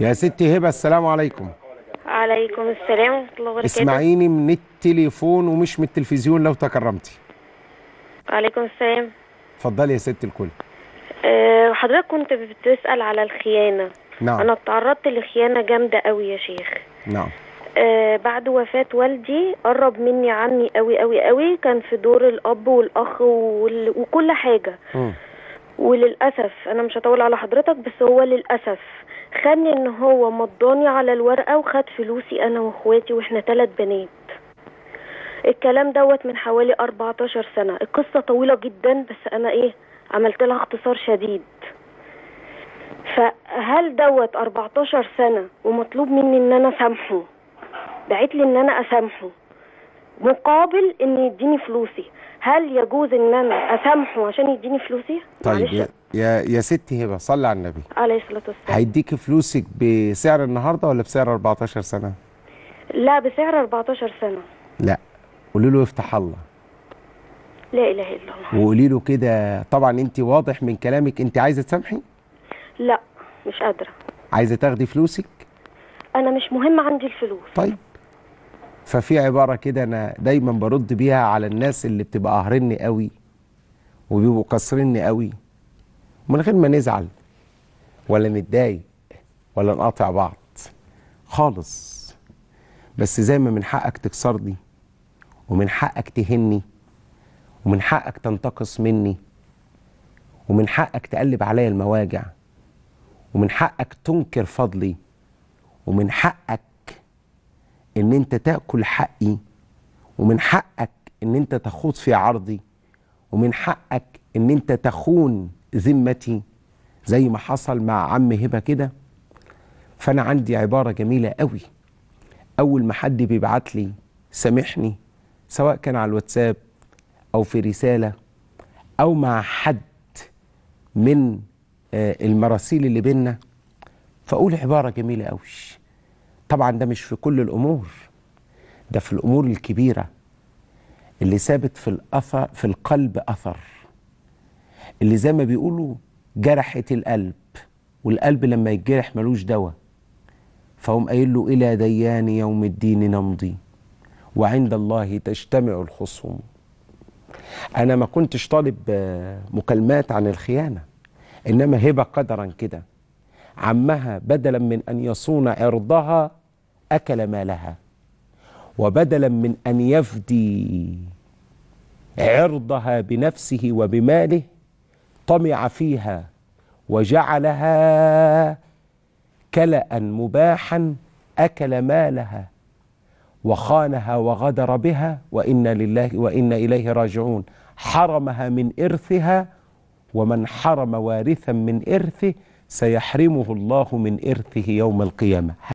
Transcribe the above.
يا ستي هبه السلام عليكم. وعليكم السلام ورحمه الله وبركاته. اسمعيني من التليفون ومش من التلفزيون لو تكرمتي. وعليكم السلام. اتفضلي يا ست الكل. حضرتك كنت بتسال على الخيانه. نعم. انا اتعرضت لخيانه جامده قوي يا شيخ. نعم. بعد وفاة والدي قرب مني عمي قوي قوي قوي، كان في دور الأب والأخ وكل حاجة. وللأسف أنا مش هطول على حضرتك، بس هو للأسف خان إن هو مضاني على الورقة وخد فلوسي أنا وإخواتي وإحنا 3 بنات. الكلام دوت من حوالي 14 سنة، القصة طويلة جدا بس أنا عملت لها اختصار شديد. فهل دوت 14 سنة ومطلوب مني إن أنا أسامحه؟ دعيت لي ان انا اسامحه مقابل ان يديني فلوسي، هل يجوز ان انا اسامحه عشان يديني فلوسي؟ طيب يا ستي هبه صلي على النبي عليه الصلاه والسلام. هيديكي فلوسك بسعر النهارده ولا بسعر 14 سنه؟ لا بسعر 14 سنه. لا قولي له افتح الله، لا اله الا الله، وقولي له كده. طبعا انت واضح من كلامك انت عايزه تسامحي. لا مش قادره. عايزه تاخدي فلوسك؟ انا مش مهم عندي الفلوس. طيب ففي عبارة كده أنا دايما برد بيها على الناس اللي بتبقى قهرني قوي وبيبقوا قصرني قوي، من غير ما نزعل ولا نتضايق ولا نقاطع بعض خالص، بس زي ما من حقك تكسرني ومن حقك تهني ومن حقك تنتقص مني ومن حقك تقلب عليا المواجع ومن حقك تنكر فضلي ومن حقك ان انت تاكل حقي ومن حقك ان انت تخوض في عرضي ومن حقك ان انت تخون ذمتي زي ما حصل مع عم هبه كده. فانا عندي عباره جميله قوي، اول ما حد بيبعت لي سامحني سواء كان على الواتساب او في رساله او مع حد من المراسيل اللي بينا، فاقول عباره جميله قوي. طبعا ده مش في كل الامور، ده في الامور الكبيره اللي سابت في الاثر في القلب اثر، اللي زي ما بيقولوا جرحت القلب، والقلب لما يتجرح ملوش دواء. فهم قايل له الى ديان يوم الدين نمضي وعند الله تجتمع الخصوم. انا ما كنتش طالب مكالمات عن الخيانه، انما هبه قدرا كده عمها بدلا من أن يصون عرضها أكل مالها، وبدلا من أن يفدي عرضها بنفسه وبماله طمع فيها وجعلها كلأ مباحا، أكل مالها وخانها وغدر بها، وإنا لله وإنا إليه راجعون. حرمها من إرثها، ومن حرم وارثا من إرثه سيحرمه الله من إرثه يوم القيامة.